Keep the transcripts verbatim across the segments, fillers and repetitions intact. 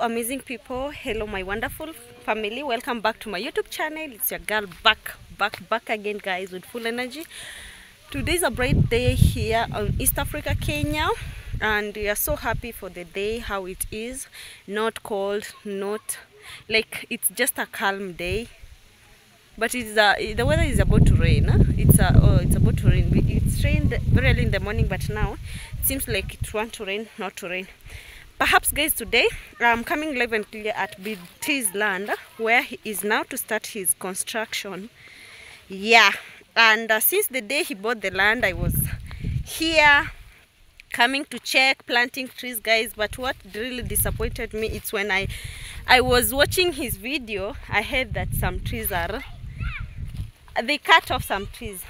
amazing people. Hello my wonderful family, welcome back to my YouTube channel. It's your girl back back back again guys with full energy. Today is a bright day here on East Africa, Kenya, and we are so happy for the day how it is. Not cold, not like, it's just a calm day, but it's uh, the weather is about to rain, huh? It's uh, oh, it's about to rain. It's rained very early in the morning, but now it seems like it wants to rain, not to rain. Perhaps guys, today I'm coming live and clear at B T's land, where he is now to start his construction. Yeah, and uh, since the day he bought the land, I was here coming to check, planting trees guys. But what really disappointed me, it's when I I was watching his video, I heard that some trees are, they cut off some trees.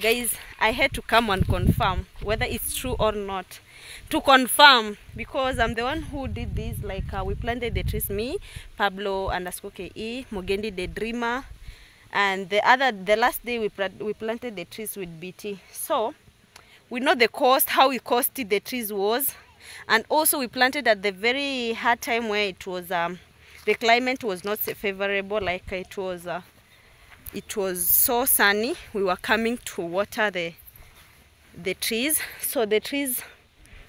Guys, I had to come and confirm whether it's true or not. To confirm, because I'm the one who did this. Like uh, we planted the trees, me, Pablo underscore ke, Mugendi the Dreamer, and the other, the last day we we planted the trees with B T. So we know the cost, how it costed the trees was, and also we planted at the very hard time where it was um the climate was not favorable. Like it was. Uh, it was so sunny, we were coming to water the the trees, so the trees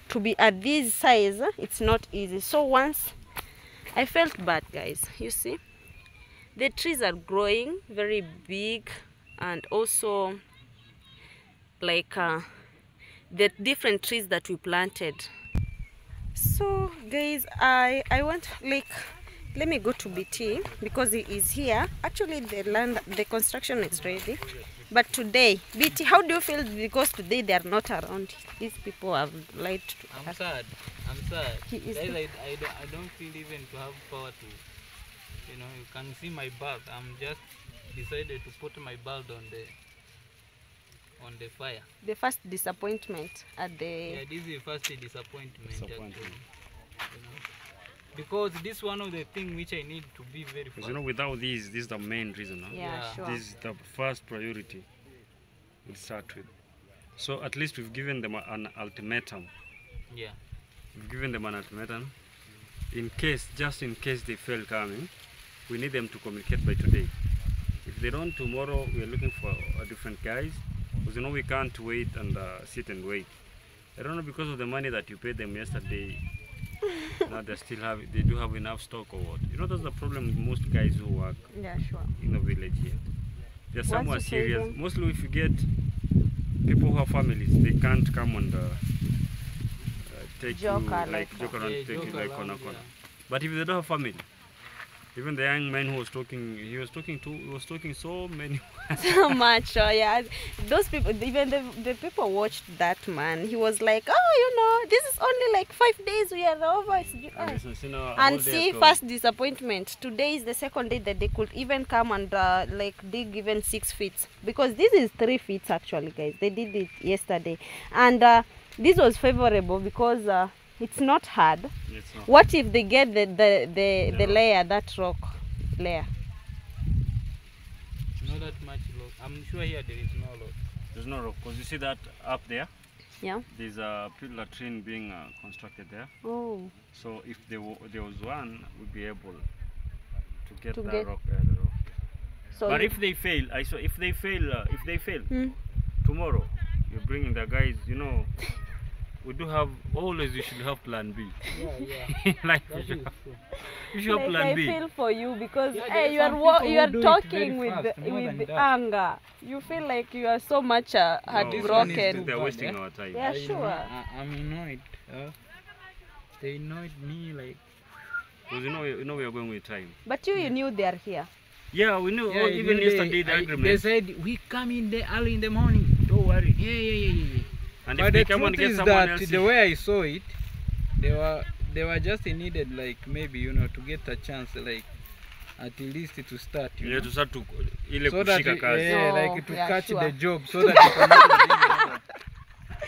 to be at this size, it's not easy. So once I felt bad guys, you see the trees are growing very big, and also like uh, the different trees that we planted. So guys, I I want, like, let me go to B T because he is here. Actually the land, the construction is ready, but today, B T, how do you feel? Because today they are not around. These people have lied to I'm us. sad. I'm sad. He is I, like, I, don't, I don't feel even to have power to, you know, you can see my bag. I'm just decided to put my bag on the on the fire. The first disappointment at the... Yeah, this is the first disappointment, disappointment. Actually. You know? Because this one of the things which I need to be very fast. You know, without this, this is the main reason. Huh? Yeah, yeah, sure. This is the first priority we start with. So at least we've given them an ultimatum. Yeah. We've given them an ultimatum. In case, just in case they fail coming, we need them to communicate by today. If they don't, tomorrow we are looking for a different guys. Because you know, we can't wait and uh, sit and wait. I don't know, because of the money that you paid them yesterday, now they still have, they do have enough stock or what? You know, that's the problem with most guys who work, yeah, sure, in the village here. They're somewhat serious. Mostly if you get people who have families, they can't come and uh, uh, take you, like, joke around, take you like corner corner. But if they don't have family, even the young man who was talking, he was talking to, he was talking so many. So much, oh yeah. Those people, even the, the people watched that man. He was like, oh, you know, this is only like five days we are over. It's, uh, and see, first disappointment. Today is the second day that they could even come and uh, like dig even six feet. Because this is three feet actually, guys. They did it yesterday. And uh, this was favorable because... Uh, it's not hard. It's not. What if they get the the the, the, the layer, that rock layer? Not that much rock. I'm sure here there is no rock. There's no rock, because you see that up there. Yeah. There's a latrine being uh, constructed there. Oh. So if there were, there was one, we'd be able to get to that get... rock. Uh, the rock. So but if they fail, I so if they fail, uh, if they fail, mm. tomorrow you're bringing the guys, you know. We do have, always you should have plan B. Yeah, yeah. Like you should have, you should like have plan I B. I feel for you because yeah, hey, you are you are talking with fast, the, with the anger. You feel like you are so much uh, heartbroken. No, they're wasting yeah? our time. Yeah, I sure. Know, I, I'm annoyed. Uh, they annoyed me like. Because you know, you know we are going with time. But you, you knew they are here. Yeah, we knew. Yeah, oh, even they, yesterday the I, agreement. They said we come in there early in the morning. Don't worry. Yeah, yeah, yeah, yeah. And but the truth is that the way I saw it, they were they were just needed, like, maybe, you know, to get a chance, like, at least to start, you yeah, know? to start to so that it, yeah, no, like to yeah, catch sure. the job, so that you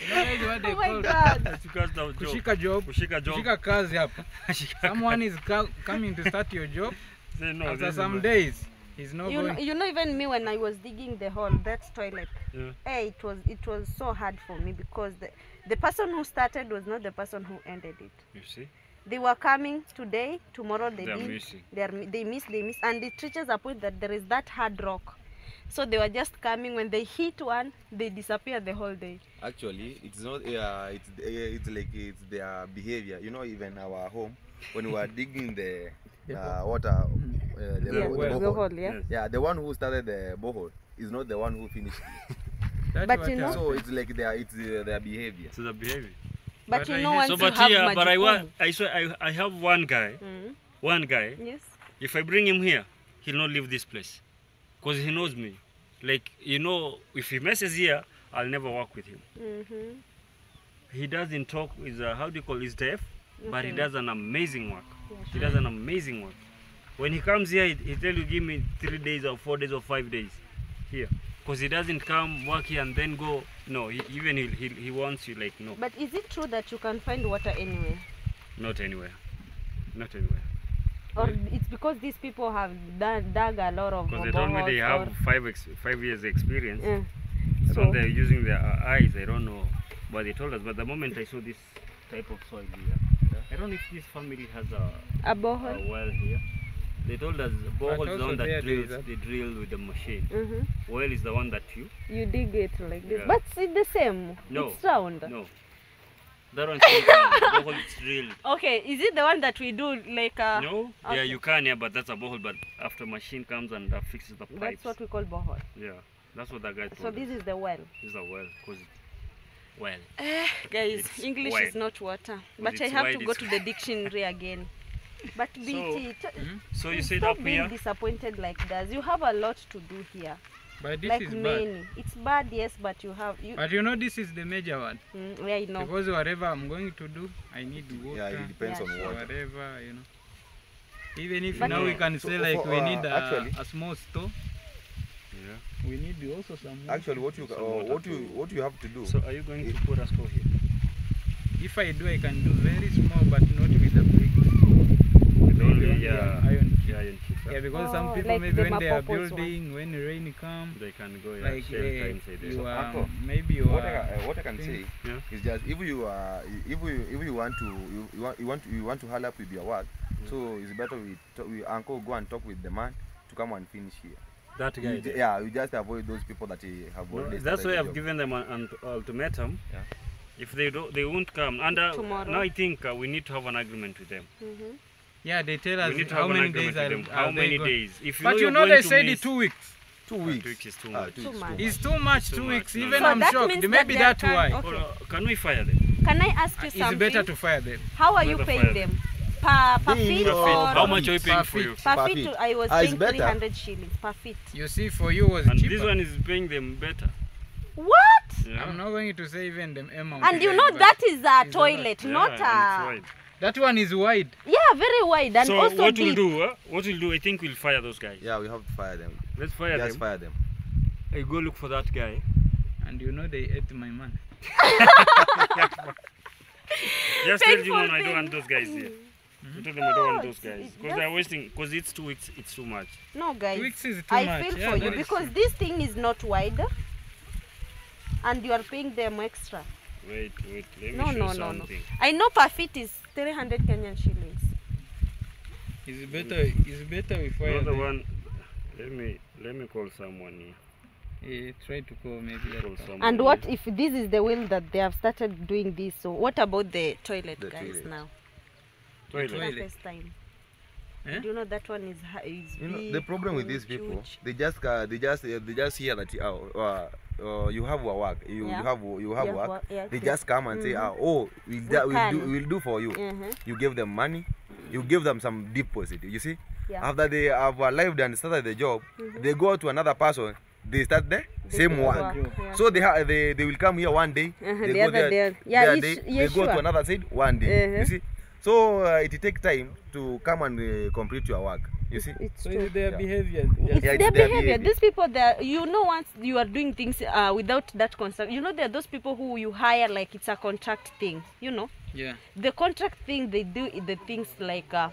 cannot. You know what they oh call that? Kushika job. Kushika job. Kushika kazi hapa. Someone is coming to start your job. Say no, after some days. He's not you, going. Know, you know, even me when I was digging the hole, that toilet, yeah. hey, it was it was so hard for me because the the person who started was not the person who ended it. You see? They were coming today, tomorrow they didn't. They, they miss, they miss. And it reaches a point that there is that hard rock. So they were just coming. When they hit one, they disappear the whole day. Actually, it's not. Uh, it's uh, it's like it's their behavior. You know, even our home, when we were digging the uh, water, uh, the, yeah, the, well, the borehole. Yeah. Yes. Yeah, the one who started the borehole is not the one who finished it. But you know, so it's like their it's uh, their behavior. So the behavior. But, but you I know, once so you but have yeah, but I want. I saw. I I have one guy. Mm. One guy. Yes. If I bring him here, he'll not leave this place. Because he knows me, like, you know, if he messes here, I'll never work with him. Mm-hmm. He doesn't talk with uh, how do you call his deaf, okay. But he does an amazing work. Yeah, sure. He does an amazing work. When he comes here, he, he tells you, give me three days or four days or five days here, because he doesn't come work here and then go. No, he, even he, he he wants you like no. But is it true that you can find water anywhere? Not anywhere. Not anywhere. Or it's because these people have dug, dug a lot of. Because they told me they have five ex five years experience. Yeah. So, so they're using their eyes. I don't know what they told us. But the moment I saw this type of soil here, I don't know if this family has a a, borehole. A well here. They told us the borehole is the one that drills. They drill with the machine. Mm-hmm. Well is the one that you you dig it like this. Yeah. But it's the same. No. It's round. No. That one's a borehole, it's drilled. Okay, is it the one that we do like a... No, okay. Yeah, you can, yeah, but that's a borehole, but after machine comes and uh, fixes the pipes. That's what we call borehole. Yeah, that's what that guy told So this us. Is the well? This is the well, because it's well. Uh, guys, it's English wide. Is not water, but I have wide, to go to the dictionary again. But B T, so, mm-hmm. so you said up being here? Disappointed like this. You have a lot to do here. But this like is many. Bad. It's bad, yes, but you have... You but you know this is the major one. Mm, yeah, I know. Because whatever I'm going to do, I need water. Yeah, it depends yeah. on water. Whatever, you know. Even if but now yeah. we can so say like for, uh, we need a, actually, a small store. Yeah. We need also some water. Actually, what you, uh, what you, what you have to do... So are you going to put a store here? If I do, I can do very small, but not with a big. With only, yeah. yeah. Yeah, because oh, some people like maybe the when they are building, one. When the rain comes, they can go. Yeah, like they, they you are, so, maybe you what, are, I, uh, what I can say yeah. is just if you are, if you if you want to you, you want you want to, you want to haul up with your work, yeah. so it's better we, talk, we uncle go and talk with the man to come and finish here. That guy. You just, yeah, you just avoid those people that have. No, that's why I've job. given them an ultimatum. Yeah. If they do, they won't come. And uh, now I think uh, we need to have an agreement with them. Mm-hmm. Yeah, they tell us how many days are, are How many days? If you but know you know they said it two weeks. Two weeks. Two weeks is too much. It's too much, two weeks. Even I'm shocked. Maybe that's why. Can we fire them? Can I ask you something? It's better to fire them. How are you paying them? Per feet or? How much are you paying for you? Per feet, I was paying three hundred shillings per feet. You see, for you was cheaper. And this one is paying them better. What? I'm not going to say even them amount. And you know that is a toilet, not a... That one is wide. Yeah, very wide and so also what deep. We'll do, huh? what we'll do, I think we'll fire those guys. Yeah, we have to fire them. Let's fire Let's them. Let's fire them. I go look for that guy. And you know they ate my man. Just tell you man, I don't want those guys here. Mm-hmm. I told them no, I don't want those guys. Because they're wasting, because it's two weeks, it's too much. No guys, two weeks is too I much. feel yeah, for you because this thing is not wide and you are paying them extra. Wait, wait, let me no, show no, something. No, no. I know per feet is three hundred Kenyan shillings. It's better, it's better we fire Another them. one, let me, let me call someone here. Yeah, try to call maybe call someone. And what if this is the will that they have started doing this, so what about the toilet the guys toilet. now? Toilet. The toilet. Time. Eh? Do you know that one is high, is you know, the problem with these people, huge. they just uh, they just uh, they just hear that uh, uh, uh, you have work, you, yeah. you have you have yeah, work. Work yeah, they just come and mm-hmm. say, uh, oh, we'll, we we'll do we'll do for you. Mm-hmm. You give them money, you give them some deposit. You see, yeah. after they have arrived and started the job, mm-hmm. they go to another person. They start the they same work. work. Yeah. So they ha they they will come here one day. Uh-huh, they the go other there, day. Yeah, each, day. Yeah, they sure. go to another side one day. Uh-huh. You see. So uh, it takes time to come and uh, complete your work. You see, it's so it's their yeah. behavior. Yes. It's, yeah, it's their, their behavior. behavior. These people, there, you know, once you are doing things uh, without that contract, you know, there are those people who you hire like it's a contract thing. You know, yeah, the contract thing they do the things like uh,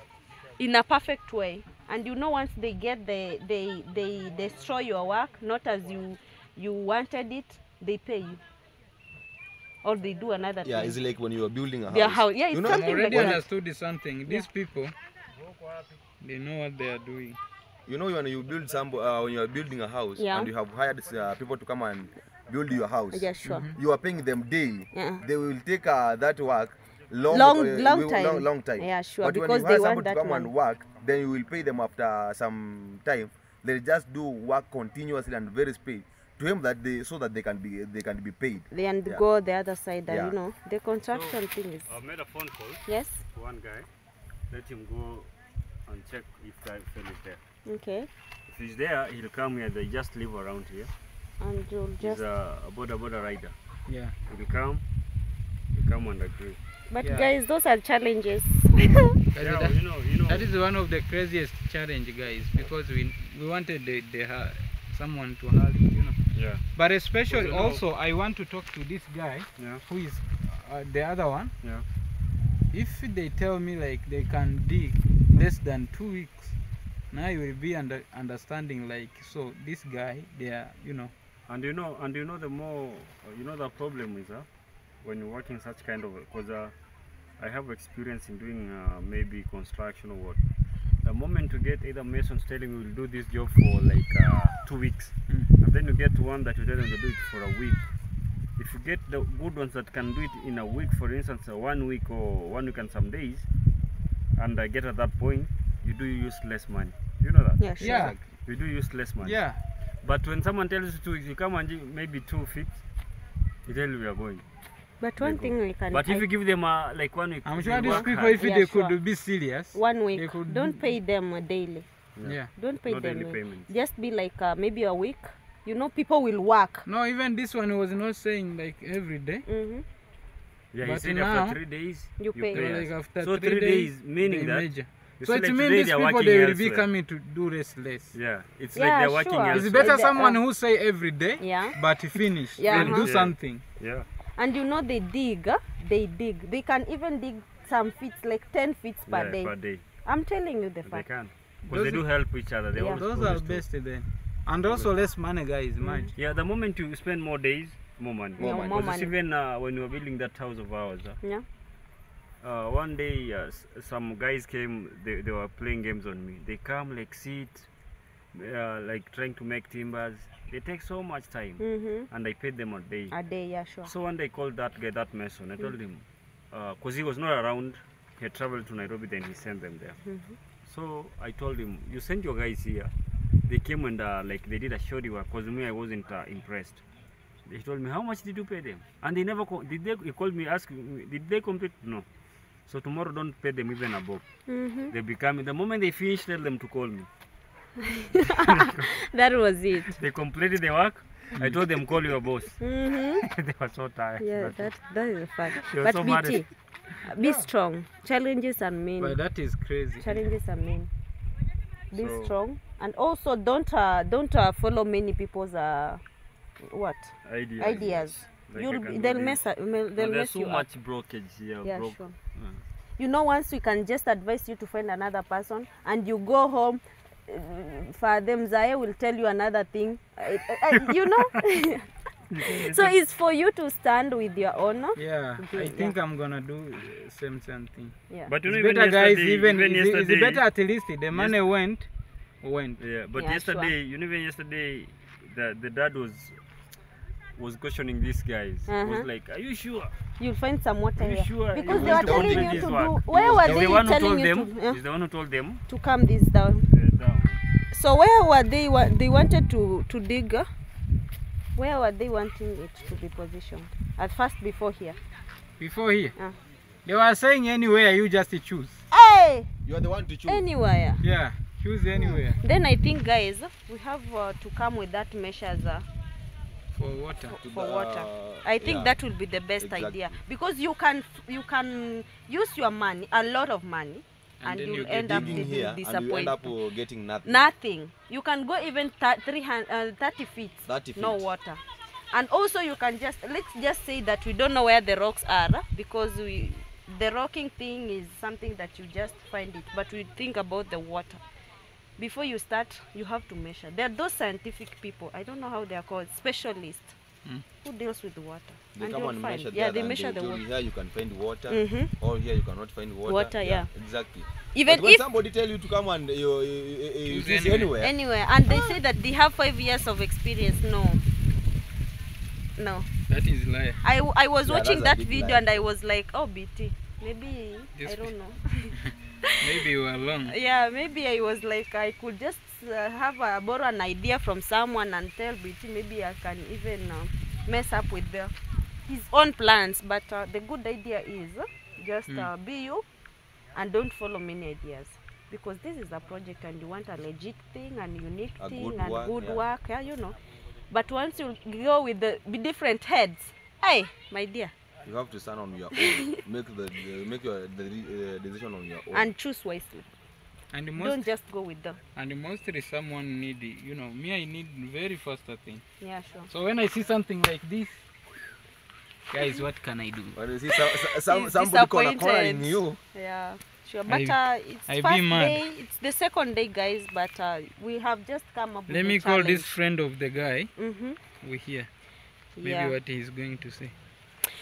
in a perfect way, and you know, once they get the they they destroy your work not as you you wanted it, they pay you. or they do another yeah, thing. Yeah, it's like when you are building a house. Their house. Yeah, it's you know, something like that. I already understood something. These yeah. people, they know what they are doing. You know, when you build some, uh, when you are building a house yeah. and you have hired uh, people to come and build your house. Yeah, sure. Mm-hmm. You are paying them daily. Yeah. They will take uh, that work long, long, uh, long time. Long, long time. Yeah, sure. But because when you hire somebody to come one. and work, then you will pay them after some time. They just do work continuously and very speed to him that they so that they can be they can be paid. They and yeah. go the other side. That yeah. you know the construction so, thing is. I've made a phone call. Yes. To one guy, let him go and check if the friend is there. Okay. If he's there, he'll come here. They just live around here. And you'll just. He's a, a border border rider. Yeah. He'll come. He'll come and agree. But yeah. guys, those are challenges. yeah, that, you know, you know. That is one of the craziest challenge, guys, because we we wanted the, the uh, someone to help, you know. Yeah. But especially well, also, know. I want to talk to this guy, yeah. who is uh, the other one. Yeah. If they tell me like they can dig less than two weeks, now you will be under understanding like so. This guy, they are, you know. And you know, and you know the more, you know the problem is, huh? when you're working such kind of, because uh, I have experience in doing uh, maybe construction or what. The moment you get either masons telling you will do this job for like uh, two weeks, mm. and then you get one that you tell them to do it for a week. If you get the good ones that can do it in a week, for instance, uh, one week or one week and some days, and uh, get at that point, you do use less money. You know that? Yeah, sure. Yeah. Like, you do use less money. Yeah. But when someone tells you two weeks, you come and maybe two weeks, you tell you we are going. But one thing we can. But if you give them a, like one week, I'm sure these people, if yeah, they sure. could be serious, one week. They could don't pay them a daily. Yeah. yeah. Don't pay no them. Daily just be like uh, maybe a week. You know, people will work. No, even this one was not saying like every day. Mm-hmm. Yeah, but he said now, after three days you pay. You pay. Like after so three, three days, days meaning that. Major. So it means these people they will be coming to do less less. Yeah, it's like they're working. It's better someone who say every day, yeah, but finish and do something. Yeah. And you know they dig, they dig. They can even dig some feet, like ten feet per, yeah, day. per day. I'm telling you the fact. They can, because they do help each other. They yeah. Those are best then. And also less money, guys, mm. much. Yeah, the moment you spend more days, more money. More, yeah, more money. Even uh, when you were building that house of ours. Uh, yeah. Uh, one day, uh, some guys came. They they were playing games on me. They come like sit, uh, like trying to make timbers. They take so much time, mm-hmm. and I paid them a day. A day, yeah, sure. So one day I called that guy, that mason. I told mm-hmm. him, because uh, he was not around, he had traveled to Nairobi, then he sent them there. Mm-hmm. So I told him, you send your guys here. They came and uh, like they did a shoddy work, because me I wasn't uh, impressed. They told me, how much did you pay them? And they never called. Did they? He called me, asked me, did they complete? No. So tomorrow don't pay them even a bob. Mm-hmm. They become the moment they finish, tell them to call me. That was it. They completed the work. I told them call your boss. Mm-hmm. They were so tired. Yeah, that that is a fact. But so B T, be yeah. strong. Challenges are many. Well, that is crazy. Challenges are many. Be so, strong, and also don't uh, don't uh, follow many people's uh, what ideas. ideas. Like You'll be, they'll mess up. They'll mess there's so you much up. Brokerage here. Yeah, bro sure. Yeah. You know, once we can just advise you to find another person, and you go home. Father Mzaya will tell you another thing, I, I, you know. So it's for you to stand with your honor. Yeah, okay. I think yeah. I'm gonna do the same same thing. Yeah, but you know, it's better, guys. Even, even it's, it's better at least the money yes. went, went. Yeah, but yeah, yesterday, sure. you know, even yesterday, the the dad was was questioning these guys. Uh-huh. Was like, are you sure? You'll find some water here. Sure? Because they were telling you to do. Where were they telling you to? Yeah. Is the one who told them to calm this down. So where were they? They wanted to to dig. Where were they wanting it to be positioned? At first, before here. Before here. Uh. They were saying anywhere. You just choose. Hey. You are the one to choose. Anywhere. Yeah. Choose anywhere. Then I think, guys, we have uh, to come with that measures. Uh, for water. For, for the, water. I think yeah. that will be the best exactly. idea, because you can you can use your money, a lot of money. And, and you end up with disappointment. You end up uh, getting nothing. Nothing. You can go even thirty feet, thirty feet, no water. And also you can just, let's just say that we don't know where the rocks are, because we, the rocking thing is something that you just find it. But we think about the water. Before you start, you have to measure. There are those scientific people, I don't know how they are called, specialists. Hmm. Who deals with the water? They and come and measure yeah, they measure they the water. Here you can find water, mm-hmm. or here you cannot find water. Water, yeah, yeah. Exactly. Even but when if somebody tell you to come and you, you, you, you anywhere. anywhere, anywhere, and they ah. say that they have five years of experience, no, no. That is lie. I I was yeah, watching that video lie. and I was like, oh, B T, maybe this I don't know. Maybe you were wrong. Yeah, maybe I was like I could just. Uh, have a, borrow an idea from someone and tell B T maybe I can even uh, mess up with the, his own plans. But uh, the good idea is uh, just mm. uh, be you and don't follow many ideas, because this is a project and you want a legit thing and unique a thing good and work, good yeah. work, yeah, you know. But once you go with the different heads, hey, my dear, you have to stand on your own, make the uh, make your the, uh, decision on your own and choose wisely. And most, don't just go with them. And mostly someone need, you know, me I need very faster thing. Yeah, sure. So when I see something like this, guys, what can I do? When you see so, so, some, somebody calling calling you. Yeah, sure. But I, uh, it's I first day, it's the second day, guys, but uh, we have just come up Let with Let me call challenge. this friend of the guy. Mm-hmm. We hear. Maybe yeah. what he's going to say.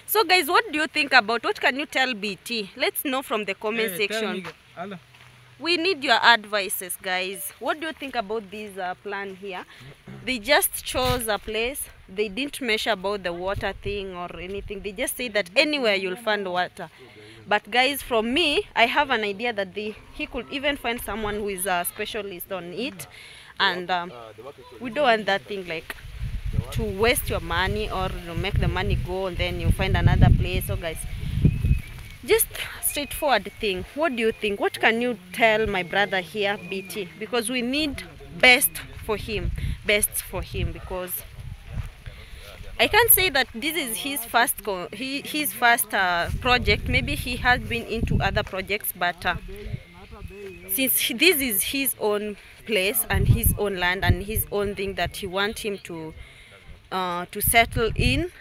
So guys, what do you think about, what can you tell B T? Let's know from the comment hey, section. Tell me, we need your advices, guys. What do you think about this uh, plan here? They just chose a place. They didn't measure about the water thing or anything. They just say that anywhere you'll find water. But guys, from me, I have an idea that they, he could even find someone who is a specialist on it. And um, we don't want that thing like to waste your money or you make the money go and then you find another place. So guys, just straightforward thing. What do you think? What can you tell my brother here, B T? Because we need best for him, best for him. Because I can't say that this is his first co he, his first uh, project. Maybe he has been into other projects, but uh, since he, this is his own place and his own land and his own thing that he wants him to uh, to settle in.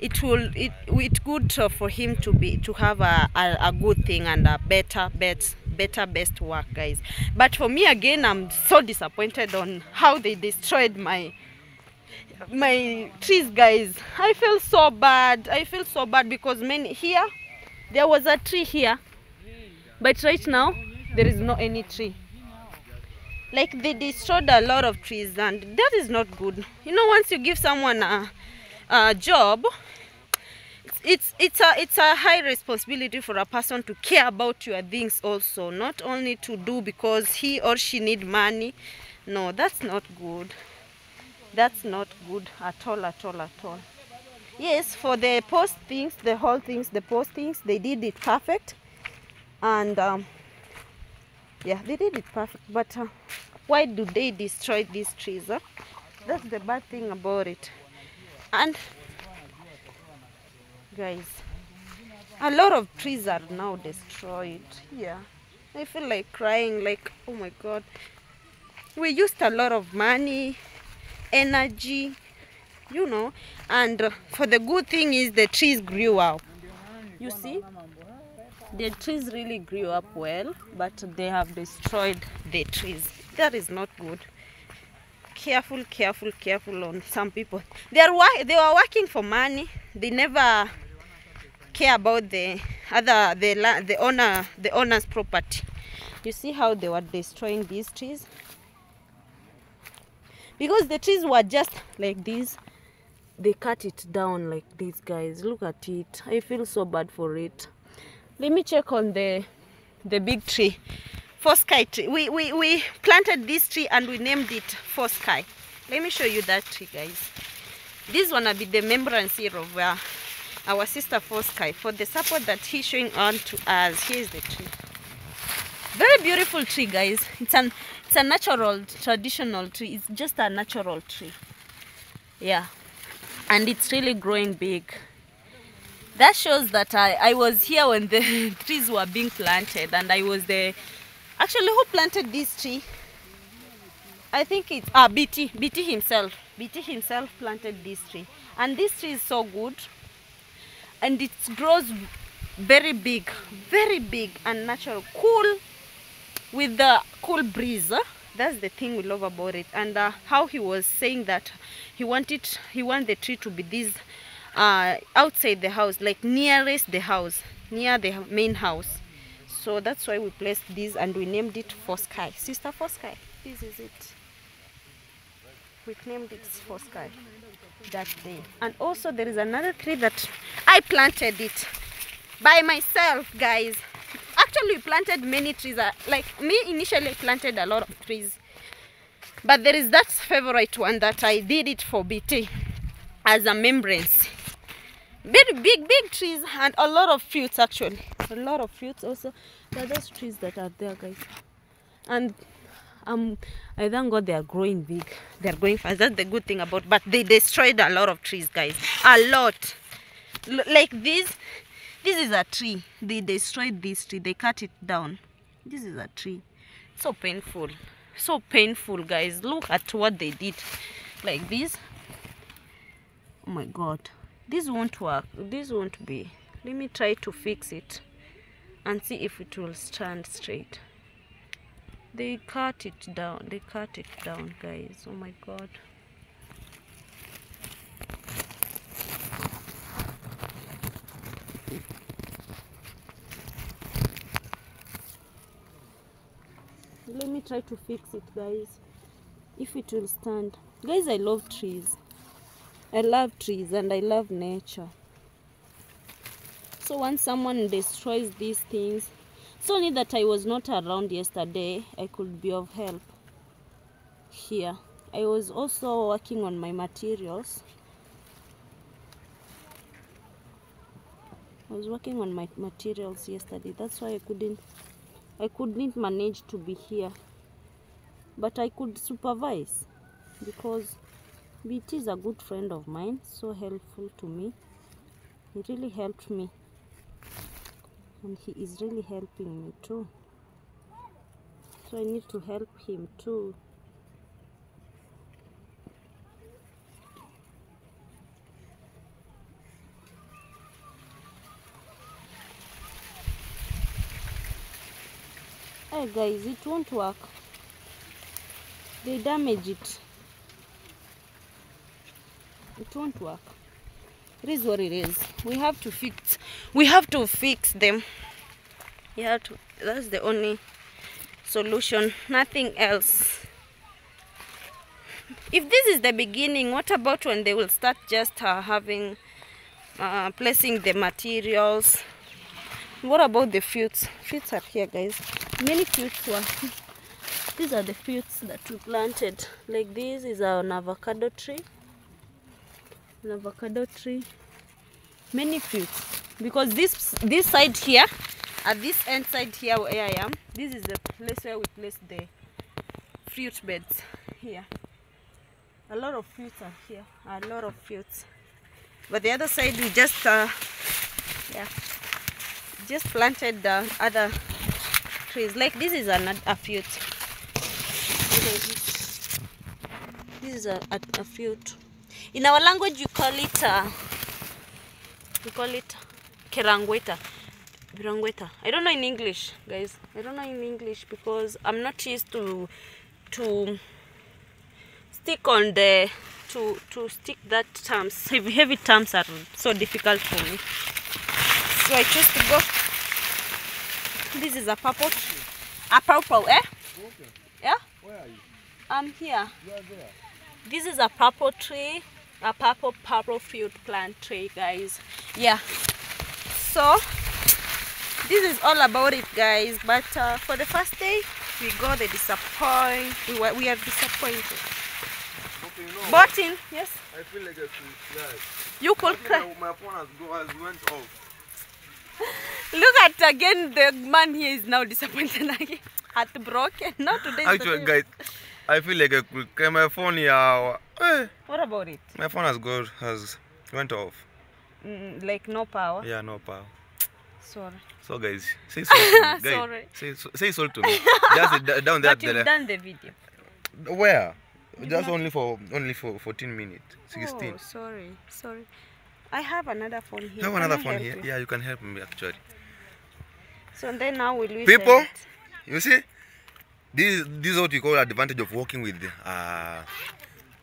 It will it it's good for him to be to have a, a, a good thing and a better bet better best work, guys. But for me again, I'm so disappointed on how they destroyed my my trees, guys. I feel so bad. I feel so bad because many here there was a tree here, but right now there is no any tree. Like they destroyed a lot of trees, and that is not good. You know, once you give someone a Uh, job, it's it's a it's a high responsibility for a person to care about your things also, not only to do because he or she need money. No, that's not good. That's not good at all, at all, at all. Yes, for the post things, the whole things, the post things, they did it perfect, and um, yeah, they did it perfect. But uh, why do they destroy these trees? Huh? That's the bad thing about it. And guys, a lot of trees are now destroyed. Yeah, I feel like crying, like, oh my God. We used a lot of money, energy, you know, and uh, for the good thing is the trees grew up. You see, the trees really grew up well, but they have destroyed the trees. That is not good. Careful, careful, careful on some people. They are they were working for money. They never care about the other the the owner the owner's property. You see how they were destroying these trees? Because the trees were just like this. They cut it down like these, guys. Look at it. I feel so bad for it. Let me check on the the big tree. Foskai tree. We, we, we planted this tree and we named it Foskai. Let me show you that tree, guys. This one will be the remembrance here of uh, our sister Foskai for the support that he's showing on to us. Here's the tree. Very beautiful tree, guys. It's, an, it's a natural, traditional tree. It's just a natural tree. Yeah. And it's really growing big. That shows that I, I was here when the trees were being planted and I was there. Actually, who planted this tree? I think it's ah, B T. B T himself. B T himself planted this tree. And this tree is so good. And it grows very big. Very big and natural. Cool. With the cool breeze. Huh? That's the thing we love about it. And uh, how he was saying that he wanted he wanted the tree to be this uh, outside the house, like nearest the house, near the main house. So that's why we placed this, and we named it Foskai. Sister Foskai. This is it. We named it Foskai that day. And also there is another tree that I planted it by myself, guys. Actually, we planted many trees. Like me, initially I planted a lot of trees, but there is that favorite one that I did it for B T as a membrance. Very big, big trees and a lot of fruits actually. A lot of fruits also. There are those trees that are there, guys. And um, I thank God they are growing big. They are growing fast. That's the good thing about. But they destroyed a lot of trees, guys. A lot. L like this. This is a tree. They destroyed this tree. They cut it down. This is a tree. So painful. So painful, guys. Look at what they did. Like this. Oh my God. This won't work. This won't be. Let me try to fix it and see if it will stand straight. They cut it down. They cut it down, guys. Oh my God. Let me try to fix it, guys. If it will stand. Guys, I love trees. I love trees and I love nature. So once someone destroys these things, it's only that I was not around yesterday, I could be of help here. I was also working on my materials. I was working on my materials yesterday. That's why I couldn't, I couldn't manage to be here. But I could supervise because B T is a good friend of mine, so helpful to me. He really helped me, and he is really helping me too. So I need to help him too. Hey guys, it won't work. They damage it. It won't work. It is what it is. We have to fix. We have to fix them. You have to. That's the only solution. Nothing else. If this is the beginning, what about when they will start just uh, having, uh, placing the materials? What about the fruits? Fruits are here, guys. Many fruits were. These are the fruits that we planted. Like this is an avocado tree. Avocado tree, many fruits, because this this side here, at this end side here where I am, this is the place where we place the fruit beds here. A lot of fruits are here, a lot of fruits. But the other side we just uh, yeah, just planted the other trees. Like this is another a fruit. This is a, a, a fruit. In our language, you call it, uh, you call it kerangweta, birangweta. I don't know in English, guys. I don't know in English because I'm not used to to stick on the to to stick that terms. Heavy, heavy terms are so difficult for me. So I chose to go. This is a purple, a purple, eh? Okay. Yeah. Where are you? I'm here. You are there. This is a purple tree. A purple purple fruit plant tree, guys. Yeah, so this is all about it, guys. But uh, for the first day we got the disappoint we were we are disappointed. Okay, no, but in yes, I feel like I should cry. You could cry. My phone has, go, has went off. Look at again, the man here is now disappointed again. Heartbroken. Not today, actually, guys. I feel like I could cry. My phone here. Eh. What about it? My phone has gone, has went off. Mm, like no power? Yeah, no power. Sorry. So guys, say sorry to me. Guys, sorry. Say, say sorry to me. Just down there. But you've there. Done the video. Where? You've Just not... only for only for fourteen minutes. sixteen. Oh, sorry, sorry. I have another phone here. You have another phone here? You? Yeah, you can help me actually. So then now we'll... People, it. You see? This, this is what you call advantage of working with uh,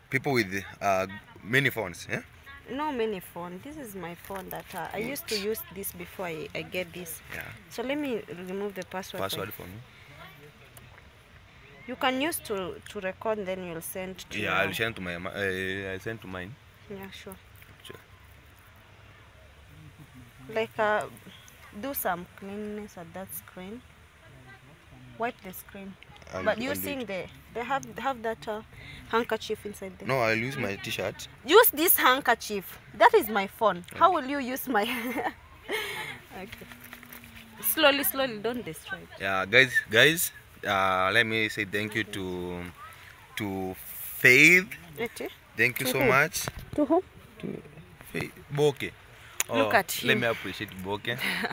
people with uh, many phones, yeah? No many phone. This is my phone that uh, I used to use this before I, I get this. Yeah. So let me remove the password. Password for me. You can use to to record, then you'll send to. Yeah, I'll send to my. Uh, I send to mine. Yeah, sure. Sure. Like uh, do some cleanness at that screen. Wipe the screen. I'll but using the they have have that uh, handkerchief inside there. No, I'll use my T-shirt. Use this handkerchief. That is my phone. Okay. How will you use my? Okay. Slowly, slowly. Don't destroy it. Yeah, guys, guys. Uh, let me say thank you to to Faith. Thank you to so who? much. To who? To Faith Boke. Oh, Look at him. Let me appreciate Boke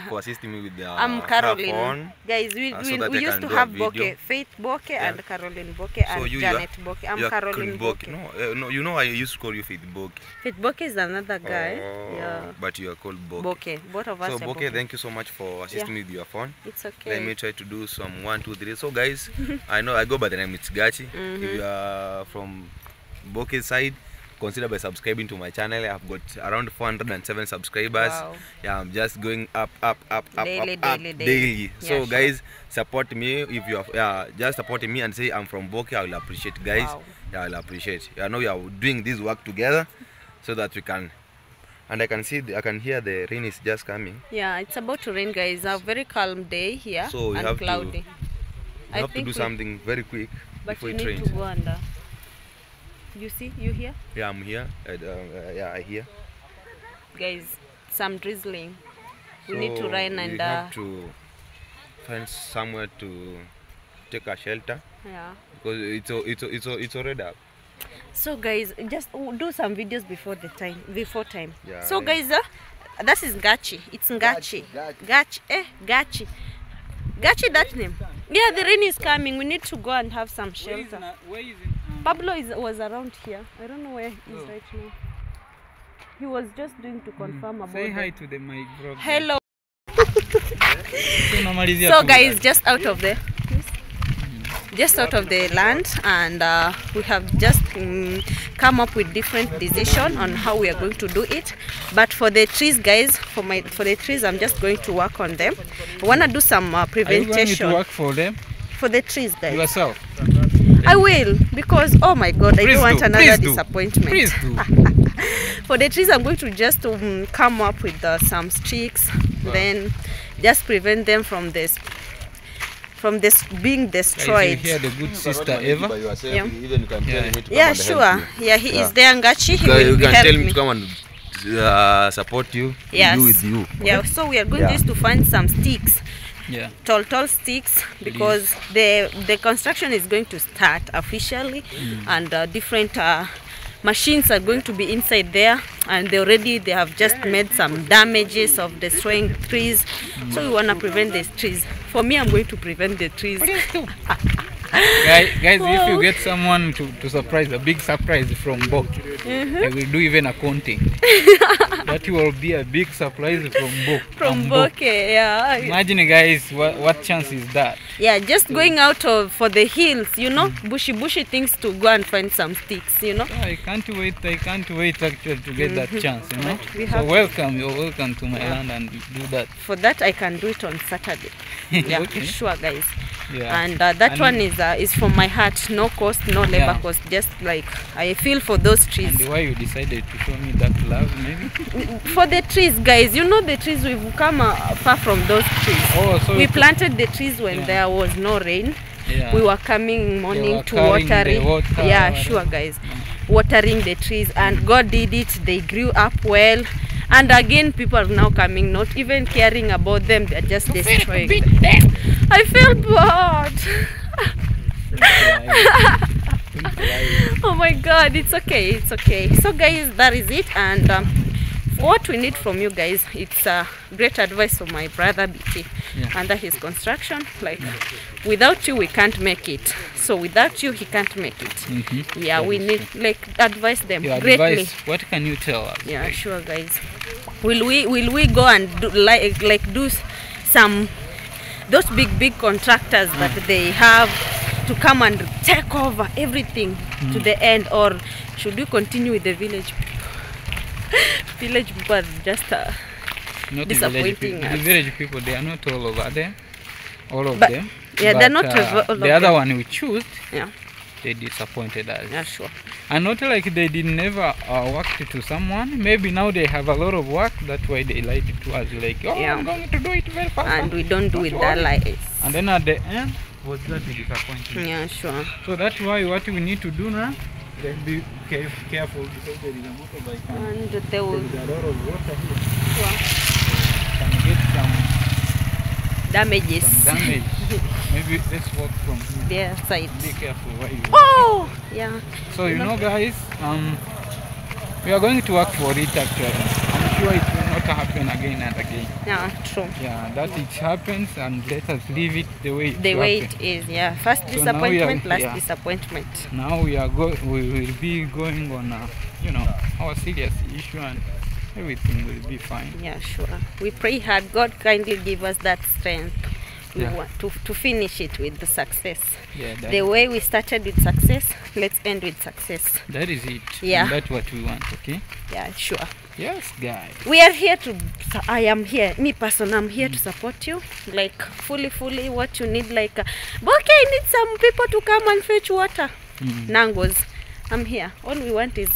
for assisting me with the uh, I'm Caroline. Phone, Guys, we, uh, so we, we used to have Boke, Faith Boke yeah. and Caroline Boke and so you, Janet Boke. I'm Caroline Boke. Boke. No, uh, no, you know I used to call you Faith Boke. Faith Boke is another guy. Oh, yeah. But you are called Boke. Boke. Both of us. So Boke, Boke, thank you so much for assisting yeah. me with your phone. It's okay. Let me try to do some one, two, three. So guys, I know I go by the name it's Ngachi. Mm-hmm. If you are from Boke's side, consider by subscribing to my channel. I've got around four hundred and seven subscribers. Wow. Yeah, I'm just going up, up, up, up, daily, up, daily, up, daily. daily. Yeah, so sure. guys, support me if you have. Yeah, just support me and say I'm from Boke. I will appreciate, guys. Wow. Yeah, I'll appreciate. I know you are doing this work together, so that we can. And I can see, I can hear the rain is just coming. Yeah, it's about to rain, guys. A very calm day here so and have cloudy. To, we I have think to do something very quick but before it rains. You see, you hear? Yeah, I'm here. I, uh, yeah, I hear. Guys, some drizzling. We so need to run and. We have uh, to find somewhere to take a shelter. Yeah. Because it's it's it's it's already up. So guys, just do some videos before the time before time. Yeah. So guys, uh, that is Ngachi. It's Ngachi. Ngachi. Eh, Ngachi. Ngachi, that name. Yeah, the rain is coming. We need to go and have some shelter. Where is it? Pablo is, was around here. I don't know where he is oh. right now. He was just doing to confirm mm. about Say hi that. to them, my brother. Hello. So guys, just out of the just out of the land, and uh, we have just um, come up with different decision on how we are going to do it. But for the trees, guys, for my for the trees, I'm just going to work on them. I wanna do some uh, prevention. Are you going to work for them? For the trees, guys. Yourself. I will, because oh my god, please I don't want do, another please disappointment. Do, please do. For the trees, I'm going to just um, come up with uh, some sticks, wow. then just prevent them from this, from this being destroyed. Yeah, you hear the good sister Eva? Yeah, yeah. yeah sure. Yeah, he yeah. is there, Ngachi. He so will you can help tell me to come and uh, support you. Yes. You with you. Yeah. Okay? So we are going yeah. just to find some sticks. Yeah. Tall, tall sticks, because the the construction is going to start officially, mm. and uh, different uh, machines are going to be inside there, and they already they have just made some damages of destroying trees, mm. so we want to prevent these trees. For me, I'm going to prevent the trees. guys, guys wow. if you get someone to, to surprise, a big surprise from Boke, mm-hmm. I will do even a content. That will be a big surprise from Boke. From, from Boke, Boke, yeah. Imagine, guys, what, what chance is that? Yeah, just so, going out of, for the hills, you know, mm-hmm. bushy, bushy things to go and find some sticks, you know. Yeah, I can't wait, I can't wait actually to get mm-hmm. that chance, you know. We so welcome, to. you're welcome to my yeah. land and do that. For that, I can do it on Saturday. Yeah, okay. Sure, guys. Yeah. And uh, that and one is uh, is from my heart. No cost, no labor yeah. cost. Just like I feel for those trees. And why you decided to show me that love, maybe? For the trees, guys. You know the trees. We've come uh, far from those trees. Oh, so we planted the trees when yeah. there was no rain. Yeah. We were coming morning were to watering. Water, yeah, water. sure, guys. Yeah. Watering the trees, and God did it. They grew up well. And again, people are now coming, not even caring about them. They're just destroying them. I feel bad. Oh my God, it's okay, it's okay. So guys, that is it. And um, what we need from you guys, it's uh, great advice from my brother B T yeah. under his construction. Like, without you, we can't make it. So without you, he can't make it. Mm-hmm. Yeah, we need like advise them Your greatly. Advice, what can you tell us? Yeah, right? sure, guys. Will we will we go and do, like like do some those big big contractors that they have? to come and take over everything mm. to the end, or should we continue with the village village but just uh, not disappointing the village, the village people, they are not all over there, all of but, them yeah but, they're not uh, all the over other them. One we choose, yeah, they disappointed us. Yeah, sure. And not like they did never uh, worked to someone. Maybe now they have a lot of work. That's why they lied to us. Like, oh, yeah. I'm going to do it very fast. And we don't do it that lies. And then at the end, was that disappointing? Yeah, sure. So that's why what we need to do now, let's be careful because there is a motorbike. And there, there is a lot of water here. Sure. So can get some damages. Some damage. Maybe let's walk from here. Yeah, side. Be careful where you oh! Walk. Yeah. So you know guys, um, we are going to work for it actually. I'm sure it will not happen again and again. Yeah, true. Yeah, that yeah. it happens and let us leave it the way it The way happen. It is, yeah. First so disappointment, are, last yeah. disappointment. Now we are go we will be going on a, you know, our serious issue and everything will be fine. Yeah, sure. We pray hard. God kindly give us that strength. We yeah. want to, to finish it with the success. Yeah, the way we started with success, let's end with success. That is it. Yeah. That's what we want, okay? Yeah, sure. Yes, guys. We are here to, I am here, me person, I'm here mm. to support you. Like, fully, fully, what you need, like, uh, okay, I need some people to come and fetch water. Mm. Nangos, I'm here. All we want is,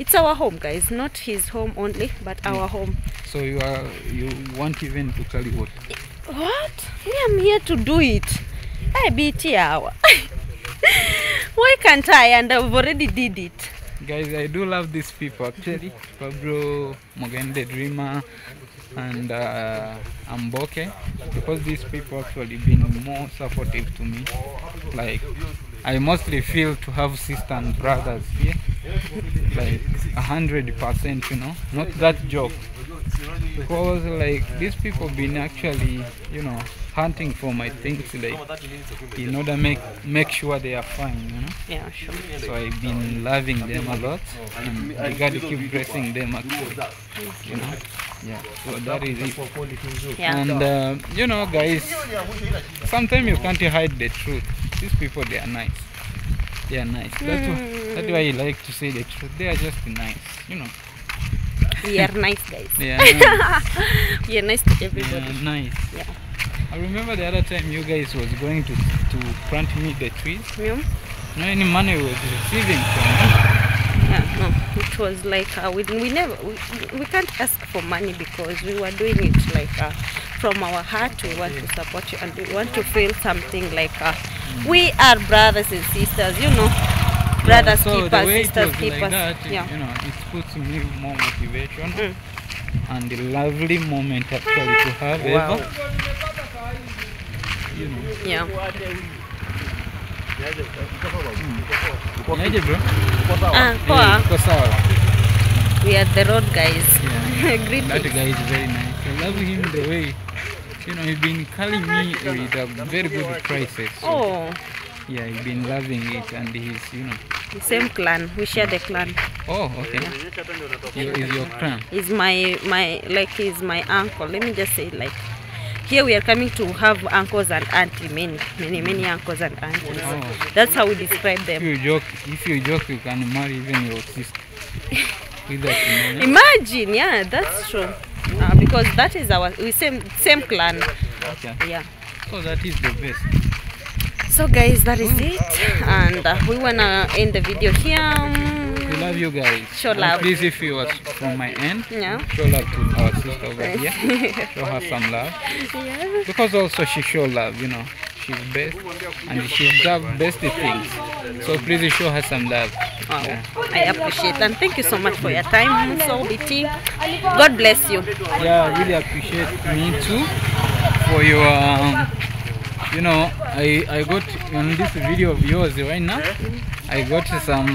it's our home, guys. Not his home only, but our mm. home. So you are, you want even to carry water? It, what? Me, I'm here to do it. I beat you hour. Why can't I? And I've already did it. Guys, I do love these people actually. Pablo, Mogende Dreamer, and uh, Amboke. Because these people actually been more supportive to me. Like, I mostly feel to have sisters and brothers here. Like, a hundred percent, you know. Not that joke. Because like these people been actually, you know, hunting for my things, like in order make make sure they are fine, you know. Yeah, sure. So I've been loving them a lot, and I gotta keep dressing them actually, you know. Yeah. So that is it. Yeah. And uh, you know, guys, sometimes you can't hide the truth. These people, they are nice. They are nice. That's why, that's why I like to say the truth. They are just nice, you know. We are nice guys. Yeah, nice. We are nice to everybody. Yeah, nice. Yeah. I remember the other time you guys was going to to plant me the trees. Yeah. No any money was receiving from me. Yeah, no. It was like uh, we we never we, we can't ask for money because we were doing it like uh, from our heart. We want yeah. to support you and we want to feel something like uh, mm. we are brothers and sisters, you know. Brothers, so keepers, the way it was keepers. Like that, yeah. you know, it puts me more motivation mm. and the lovely moment actually to have wow. ever. You know. Yeah. Mm. We are the road guys. Yeah. That guy is very nice. I love him the way, you know, he's been calling me with a very good prices. So. Oh. Yeah, he's been loving it and he's, you know. The same clan, we share the clan. Oh, okay. Yeah. Is your clan? Is my my like he's my uncle. Let me just say like, here we are coming to have uncles and auntie, many many many uncles and aunties. Oh. That's how we describe them. If you joke, if you joke, you can marry even your sister. Imagine, yeah, that's true. Uh, because that is our we same same clan. Okay. Yeah. So that is the best. So guys, that is it, and uh, we wanna end the video here. Um, we love you guys. Show love. Please, if you was from my end, yeah. show love to our sister over here. Show her some love. Yeah. Because also she show love, you know. She's best, and she does best things. So please show her some love. Wow. Yeah. I appreciate and thank you so much for your time. So B T, God bless you. Yeah, I really appreciate me too for your. Um, You know, I, I got on this video of yours right now, I got some,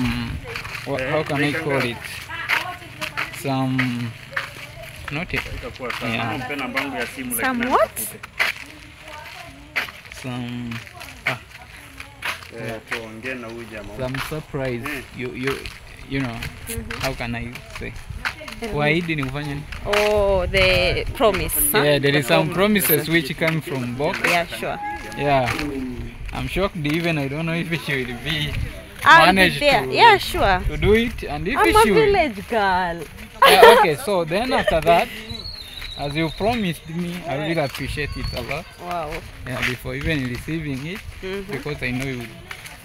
what, how can I call it, some, not it, yeah. some what? Some, ah, some surprise, you, you, you know, mm-hmm. how can I say? Why didn't you Oh, the promise. Huh? Yeah, there is some promises which come from Boke. Yeah, sure. Yeah, I'm shocked even. I don't know if she will be managed be to, yeah, sure. to do it. And if I'm she a village will, girl. Yeah, okay, so then after that, as you promised me, I really appreciate it a lot. Wow. Yeah, before even receiving it, mm-hmm. because I know you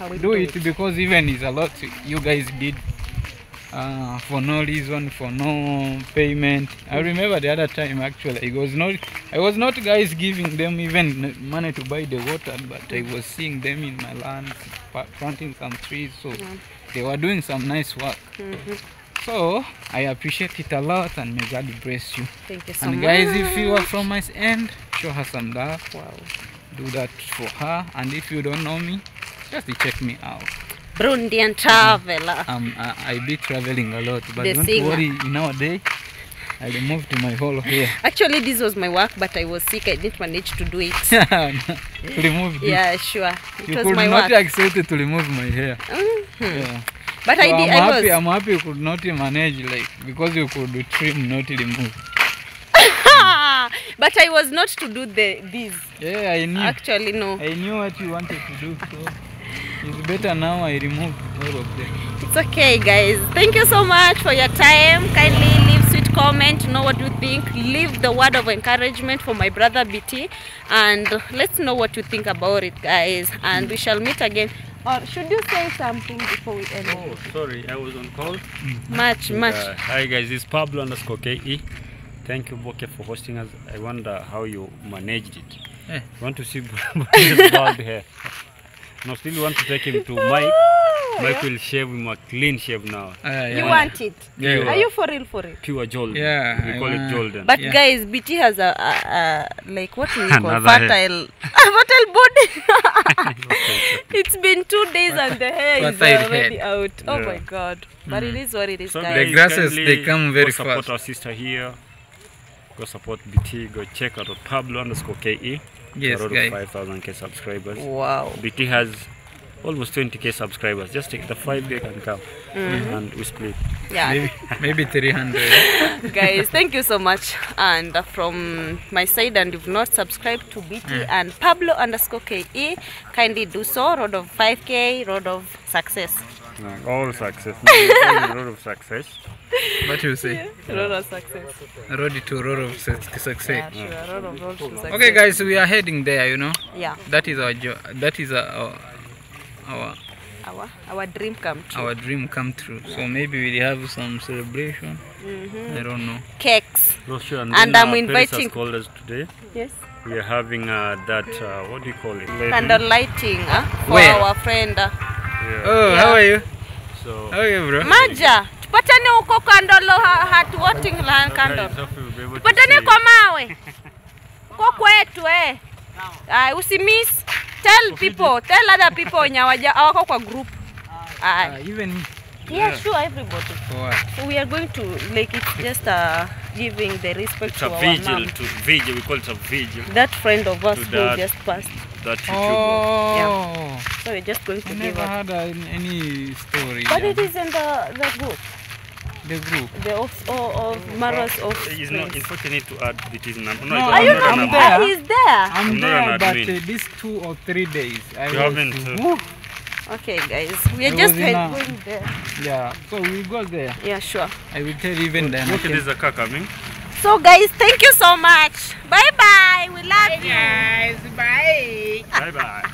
would do, do it, it because even it's a lot you guys did. Uh, for no reason, for no payment. I remember the other time actually, I was not, I was not guys giving them even money to buy the water, but I was seeing them in my land planting some trees, so yeah. they were doing some nice work. Mm-hmm. So I appreciate it a lot, and may God bless you. Thank you so and much. Guys, if you are from my end, show her some love. Wow. Do that for her, and if you don't know me, just check me out. Burundian traveller. Um, uh, I be traveling a lot, but the don't singer. worry. In our day, I moved to my hall here. Actually, this was my work, but I was sick. I didn't manage to do it. remove. This. Yeah, sure. It you was could my not work. accept to remove my hair. Mm-hmm. Yeah. But so I did. I'm I happy. Was. I'm happy you could not manage, like because you could trim, not remove. But I was not to do the this. Yeah, I knew. Actually, no. I knew what you wanted to do. So. It's better now I remove all of them. It's okay guys. Thank you so much for your time. Kindly leave sweet comment. Know what you think. Leave the word of encouragement for my brother B T. And let's know what you think about it guys. And we shall meet again. Or should you say something before we end? Oh, sorry. I was on call. Mm-hmm. Much, much. Uh, hi guys. It's Pablo underscore ke. Thank you Boke for hosting us. I wonder how you managed it. Eh. Want to see bald hair. No, still want to take him to Mike. Mike yeah. will shave him a clean shave now. Uh, yeah. You want it? Yeah. Pure, are you for real for it? Pure Jordan. Yeah. We call it Jordan. But yeah. guys, B T has a, a, a like what do you call fertile, fertile body. It's been two days and the hair fertile is already head. out. Yeah. Oh my God! But mm. it is what it is, so guys. The grasses they come very fast. Go support our sister here. Go support B T. Go check out Pablo underscore ke. Yes, guys. five thousand K subscribers. Wow. B T has almost twenty K subscribers. Just take the five K and come. Mm-hmm. And we split. Yeah. Maybe, maybe three hundred. Guys, thank you so much. And from my side, and if not subscribed to B T mm. and Pablo underscore ke, kindly do so. Road of five K, road of success. All success. No, road of success. What you say? Yeah. Road of success. Road to road of success. Yeah, sure. road of road to success. Okay, guys, we are heading there. You know. Yeah. That is our job. That is our our our our dream come true. Our dream come true. Yeah. So maybe we will have some celebration. Mm-hmm. I don't know. Cakes. No, sure. And, and I'm inviting. Called us today. Yes. We are having uh, that. Uh, what do you call it? Candle lighting. Huh? For Where? our friend. Uh, Yeah. Oh, yeah. How are you? So, how are you, bro? Maja, tupatane uko kandolo hatuoti la kandolo. Tupatane kwa mawe. Kwa kwetu eh. Ah, usimiss. Tell people, tell other people nyawaja awako kwa group. Ah, even me. Yeah, sure, everybody. So we are going to like it's just uh, giving the respect it's to a our vigil, to vigil. We call it a vigil. That friend of us who just passed. That oh. Yeah. So we're just going to I give never up. Had a, any story. But yeah. it is in the, the group. The group. The of oh, of Mara's of. It's not. Unfortunately, to add it is not. No, are you not I'm there? He's there. I'm, I'm there, but uh, these two or three days. I you haven't. Uh, okay, guys, we are it just going a, there. Yeah. So we go there. Yeah, sure. I will tell even then. What is the car coming? So guys, thank you so much. Bye bye. We love you. Guys, bye. Bye bye.